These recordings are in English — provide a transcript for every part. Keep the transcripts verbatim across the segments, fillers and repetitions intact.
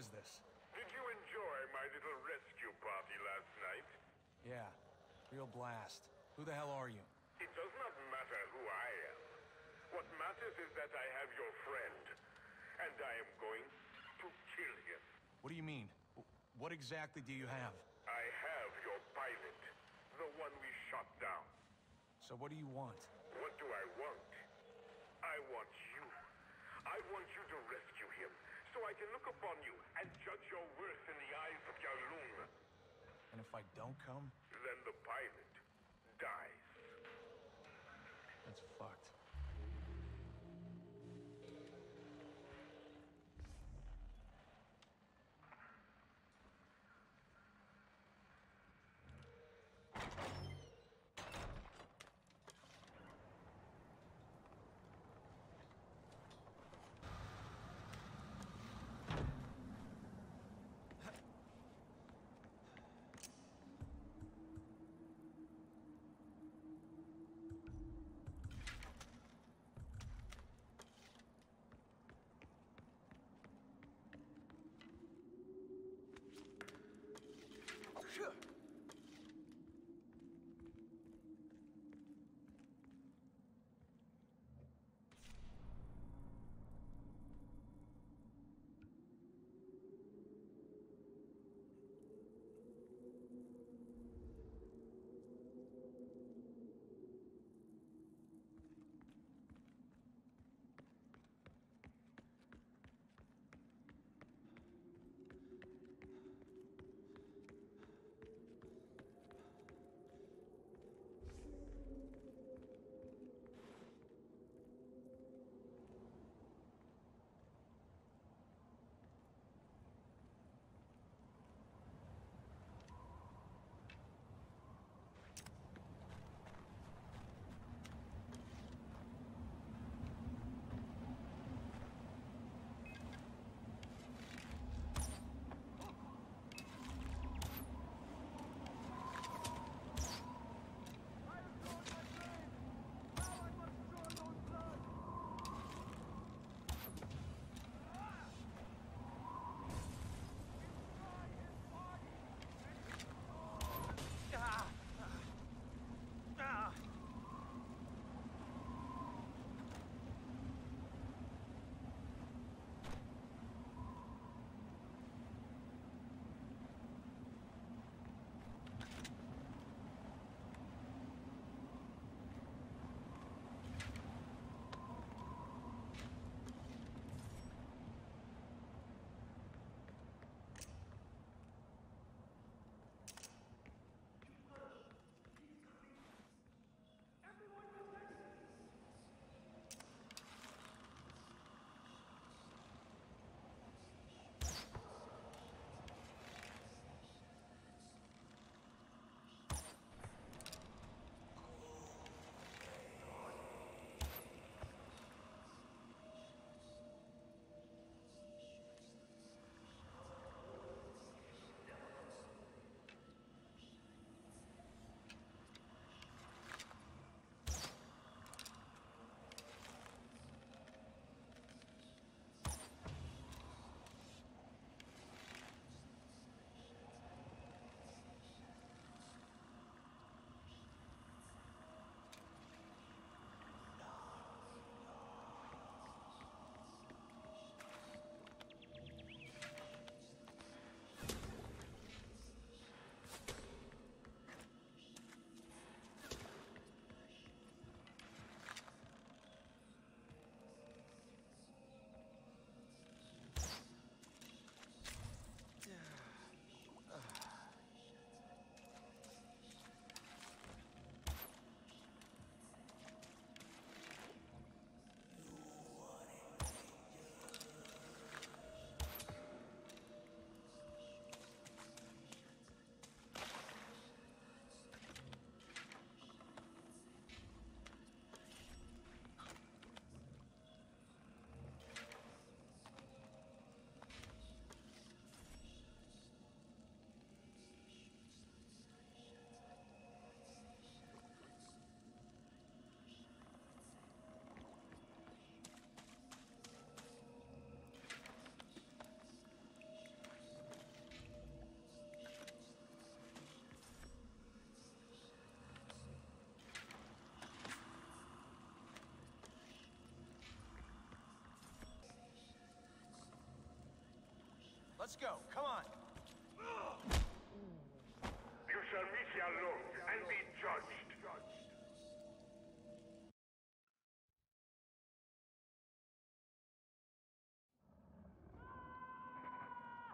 is this? Did you enjoy my little rescue party last night? Yeah, real blast. Who the hell are you? It does not matter who I am. What matters is that I have your friend, and I am going to kill him. What do you mean? What exactly do you have? I have your pilot, the one we shot down. So what do you want? What do I want? I want you. I want you to rescue him, so I can look upon you and judge your worth in the eyes of Kowloon. And if I don't come? Then the pilot dies. That's fucked. Let's go. Come on. You shall meet your Lord and be judged.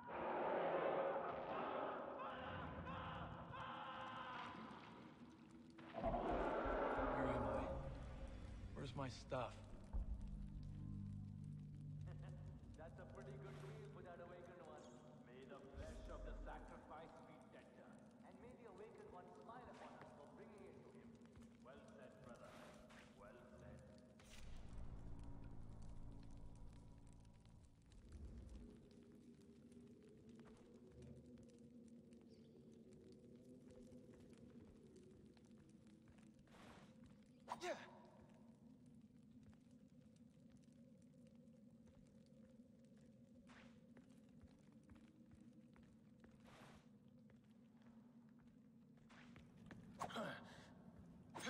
Where am I? Where's my stuff? Yeah. What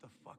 the fuck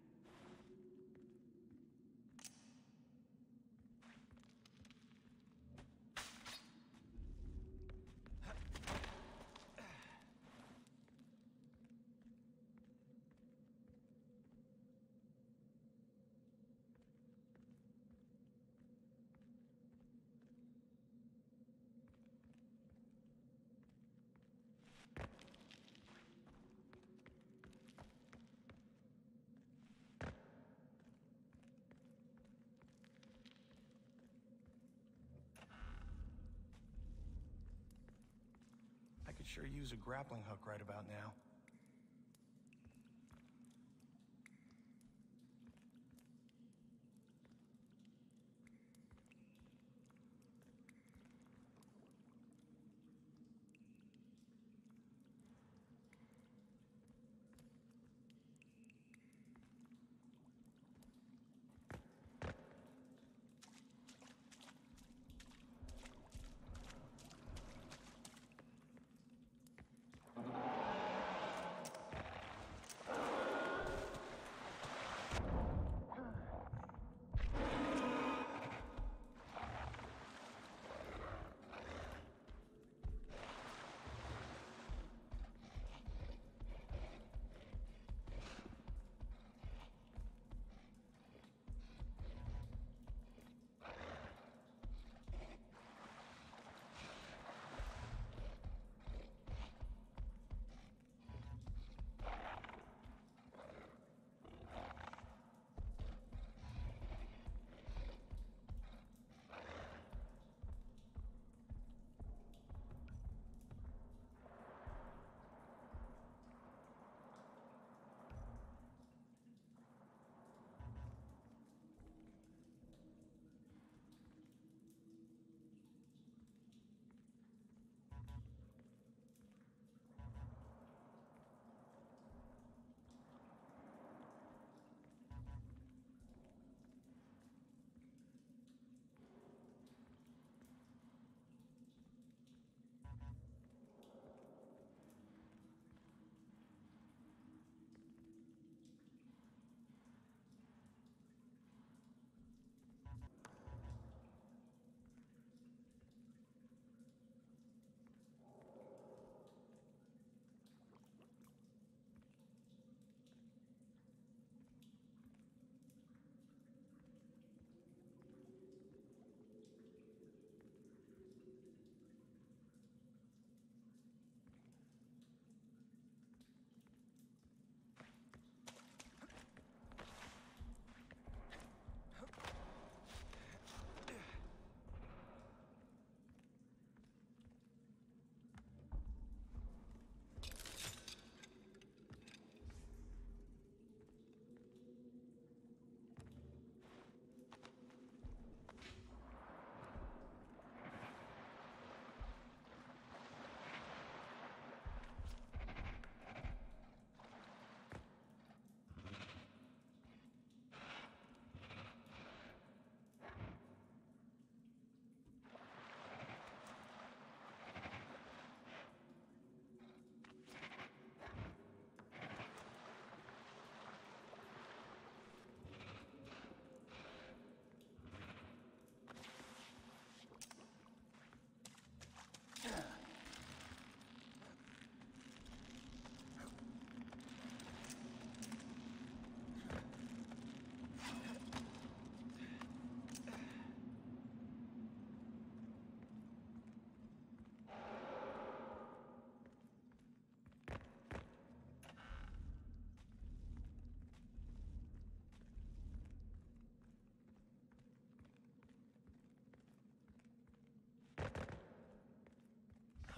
I could sure use a grappling hook right about now.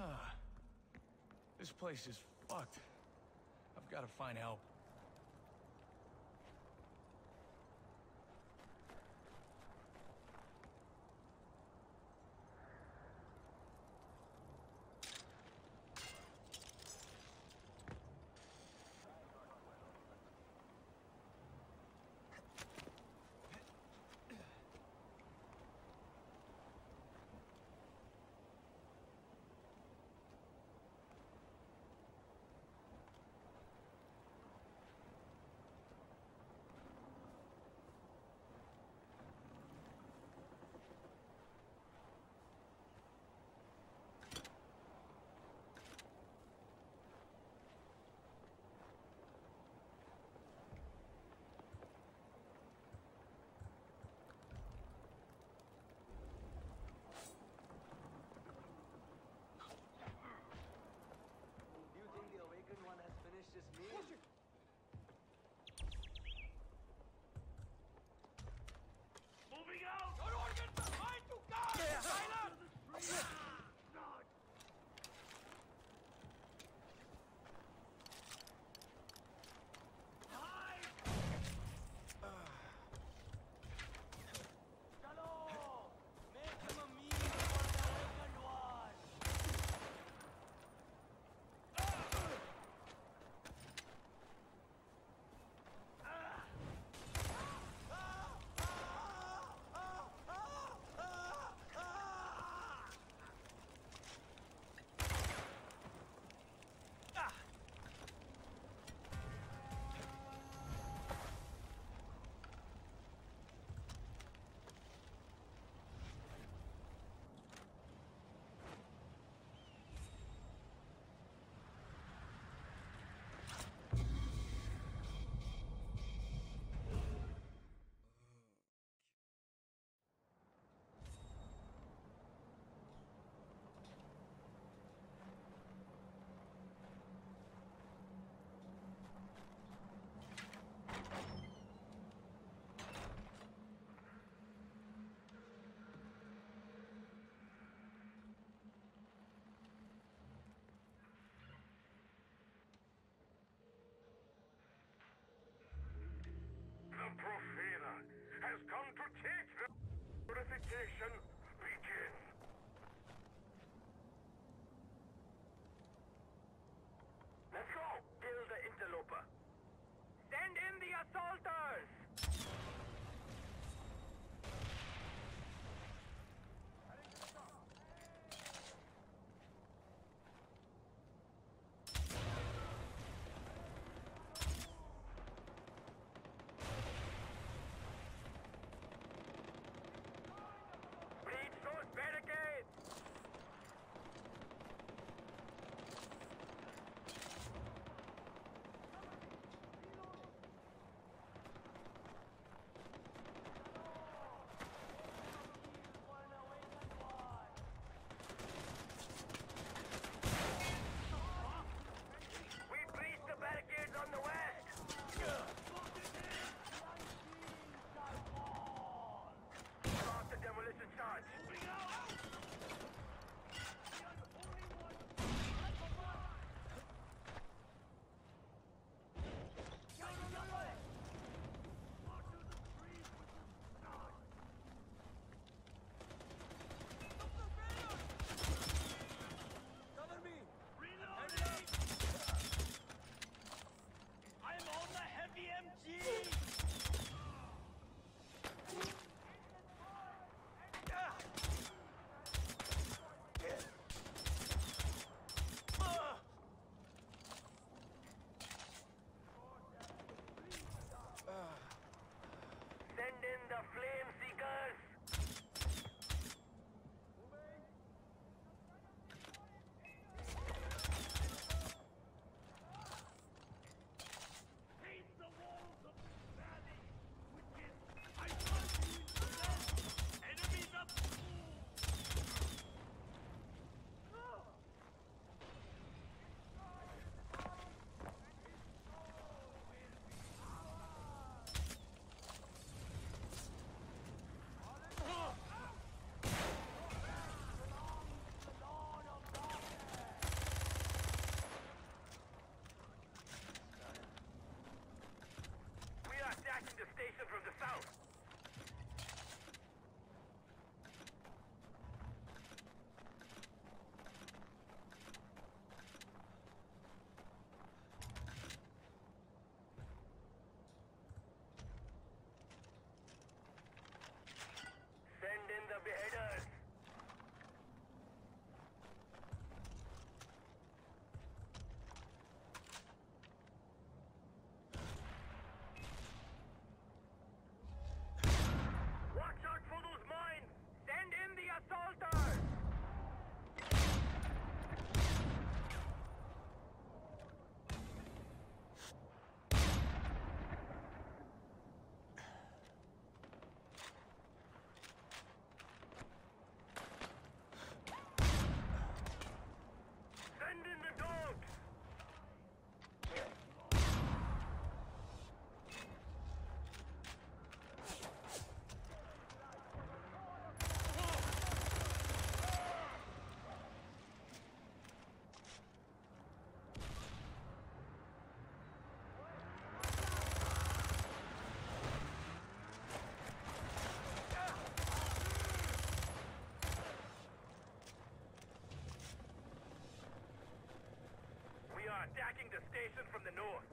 Huh. This place is fucked. I've got to find help. This meal? Moving out! Your organs are mine to guard! Yeah. Silence! Ah. No. Hide! Ah. Shalom! Make him a meal for the weekend wash! Has come to take the purification begin. Let's go! Kill the interloper. Send in the assaulters! Send in the flame seekers! Paint the walls of this valley with this. I must need the land. Enemies up! No! All right. attacking the station from the north.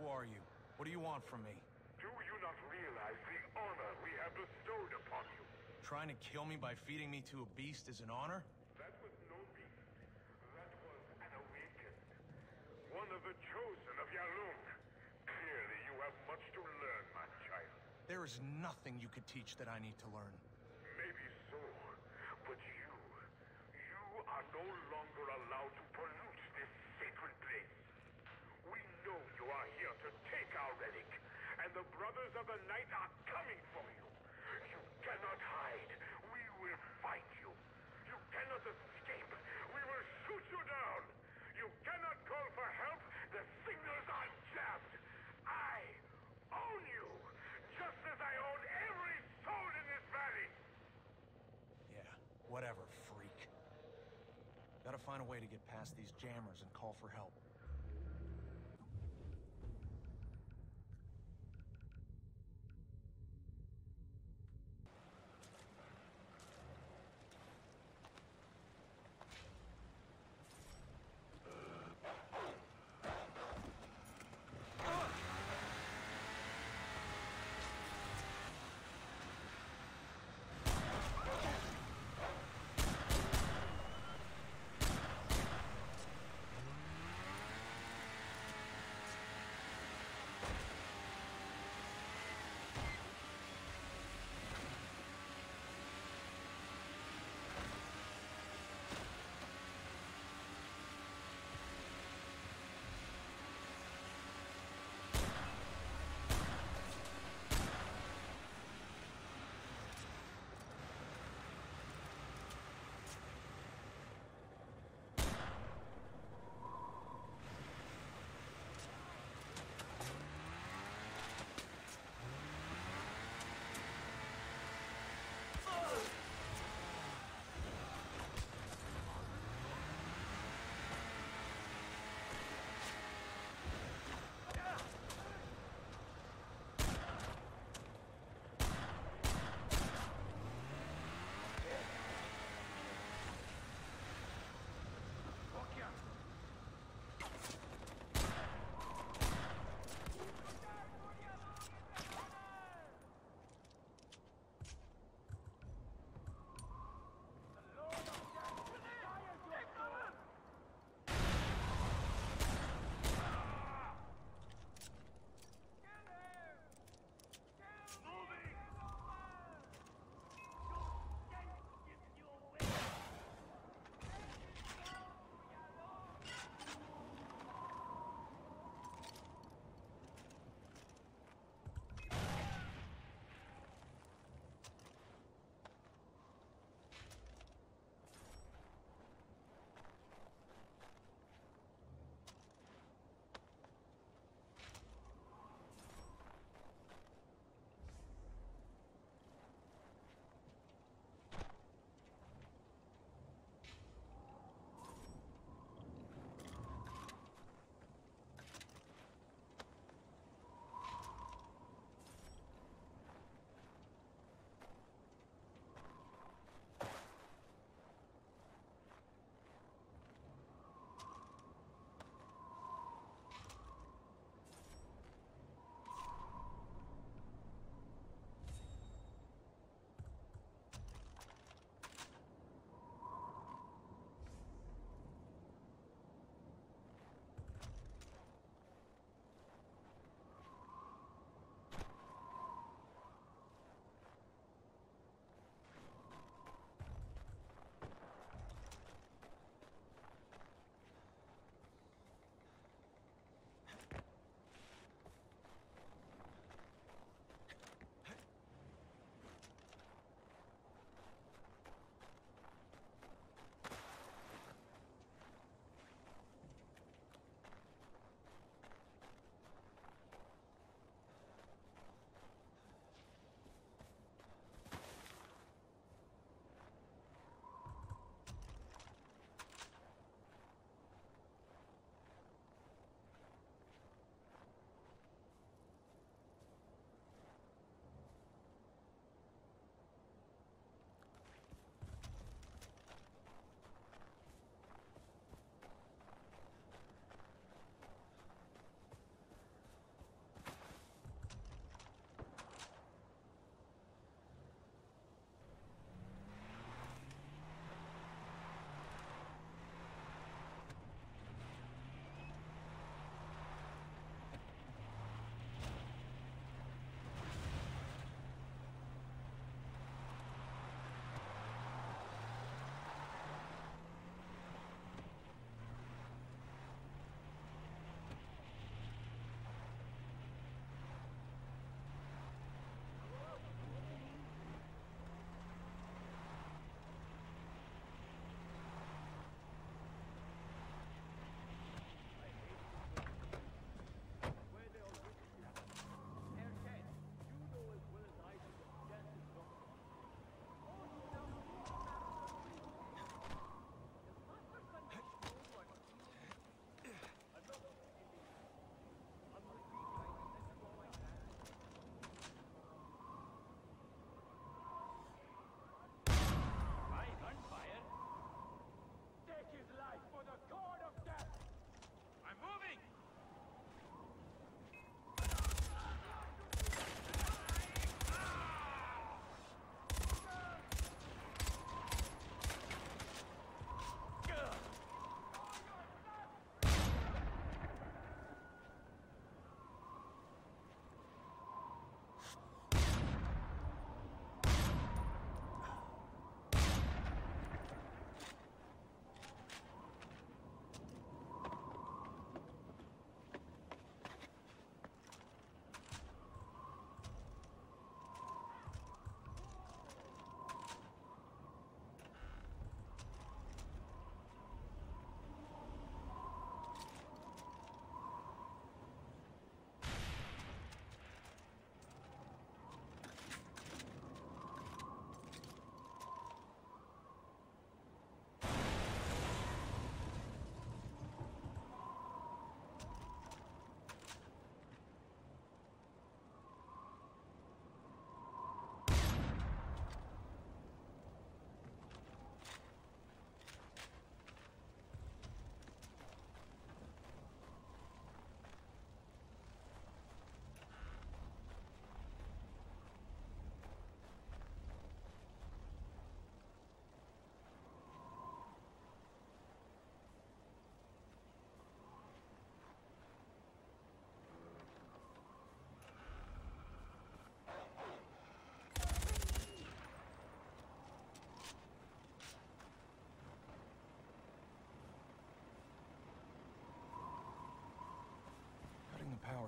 Who are you? What do you want from me? Do you not realize the honor we have bestowed upon you? Trying to kill me by feeding me to a beast is an honor? That was no beast. That was an awakened. One of the chosen of Ya'lung. Clearly you have much to learn, my child. There is nothing you could teach that I need to learn. Maybe so, but you... you are no longer allowed to pollute this sacred place. We know you are here to take our relic, and the Brothers of the Night are coming for you. You cannot hide. We will fight you. You cannot escape. We will shoot you down. You cannot call for help. The signals are jammed. I own you, just as I own every soul in this valley. Yeah, whatever, freak. Gotta find a way to get past these jammers and call for help.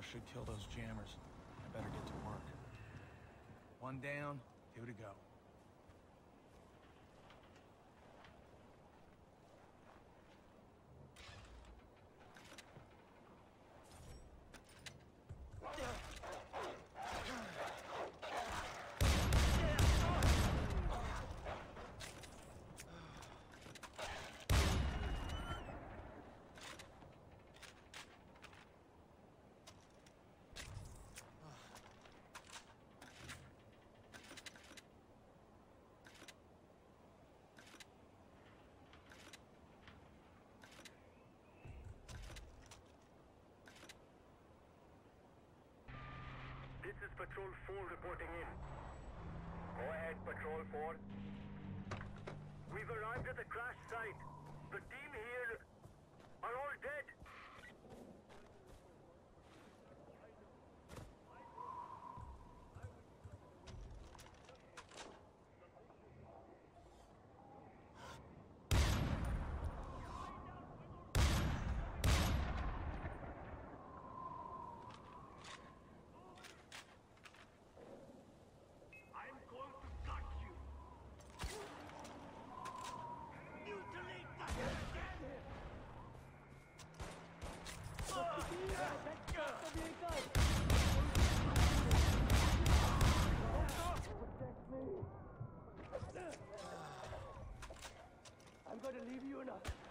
hour should kill those jammers. I better get to work. One down, two to go. This is Patrol four reporting in. Go ahead, Patrol four. We've arrived at the crash site. The team here are all dead. I'm going to leave you in a...